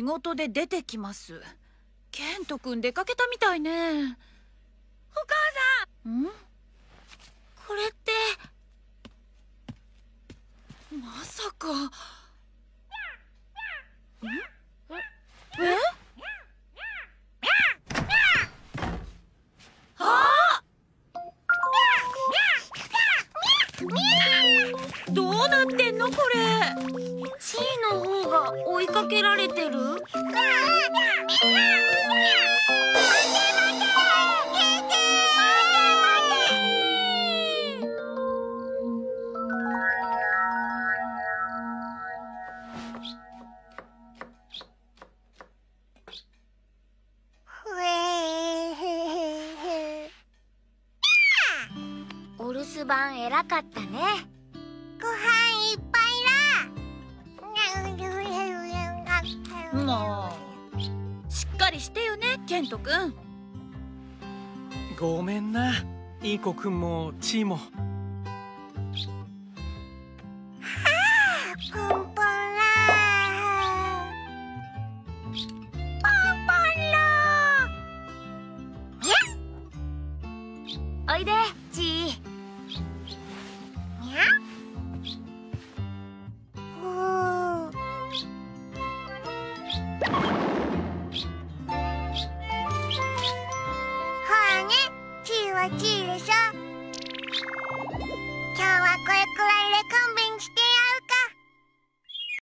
仕事で出てきます。ケント君出かけたみたいね。お母さん、ん？これってまさか。ん？え？どうなってんのこれ。チーの方が追いかけられてる。待て待て、お留守番偉かったね。ご飯いっぱいだ。もうしっかりしてよね、ケントくん。ごめんな、イコくんもチーも。はあ、ポンポンラー。ポンポンラー。おいで、チー。チーでしょ。